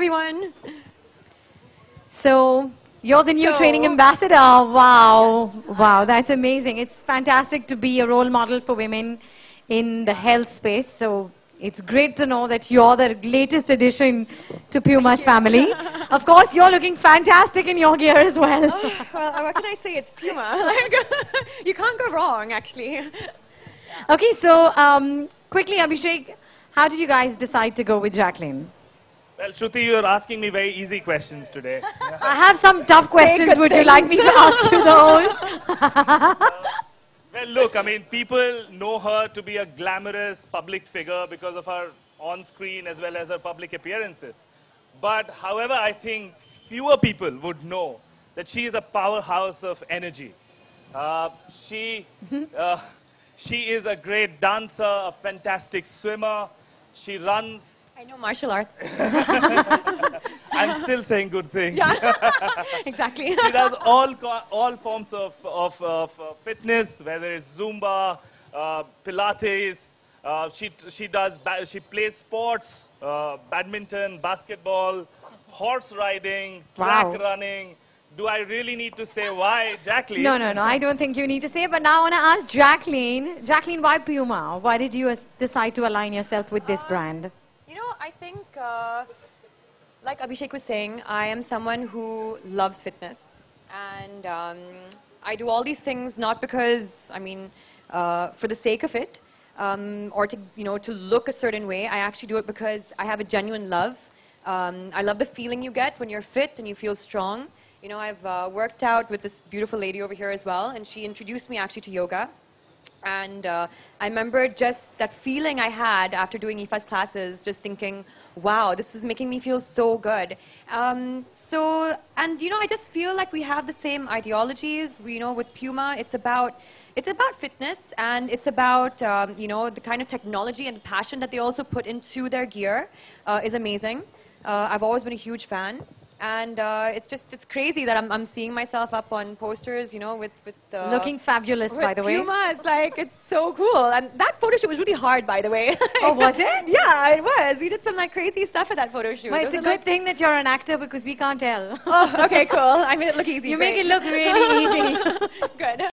everyone. So you're the new training ambassador. Wow. Wow, that's amazing. It's fantastic to be a role model for women in the health space. So it's great to know that you're the latest addition to Puma's family. Of course, you're looking fantastic in your gear as well. Oh, well, what can I say? It's Puma. You can't go wrong, actually. Okay, so quickly, Abhishek, how did you guys decide to go with Jacqueline? Well, Shruti, you're asking me very easy questions today. I have some tough questions. Would you like me to ask you those? Well, look, I mean, people know her to be a glamorous public figure because of her on-screen as well as her public appearances. But however, I think fewer people would know that she is a powerhouse of energy. She is a great dancer, a fantastic swimmer. She runs. I know martial arts. I'm still saying good things. Yeah. Exactly. She does all forms of fitness, whether it's Zumba, Pilates. She plays sports, badminton, basketball, horse riding, track running. Do I really need to say why, Jacqueline? No, no, no. I don't think you need to say it. But now I want to ask Jacqueline. Jacqueline, why Puma? Why did you decide to align yourself with this brand? You know, I think, like Abhishek was saying, I am someone who loves fitness. And I do all these things not because, I mean, for the sake of it, or to, you know, to look a certain way. I actually do it because I have a genuine love. I love the feeling you get when you're fit and you feel strong. You know, I've worked out with this beautiful lady over here as well, and she introduced me actually to yoga. And I remember just that feeling I had after doing Aoife's classes, just thinking, wow, this is making me feel so good. And you know, I just feel like we have the same ideologies. We, you know, with Puma, it's about fitness, and it's about, you know, the kind of technology and the passion that they also put into their gear is amazing. I've always been a huge fan. And it's crazy that I'm seeing myself up on posters, you know, with looking fabulous, by the way. Puma, it's like, it's so cool. And that photo shoot was really hard, by the way. Oh, was it? Yeah, it was. We did some like crazy stuff at that photo shoot. Well, it's a good thing that you're an actor because we can't tell. Oh, okay, cool. I made it look easy. You make it look really easy. Good.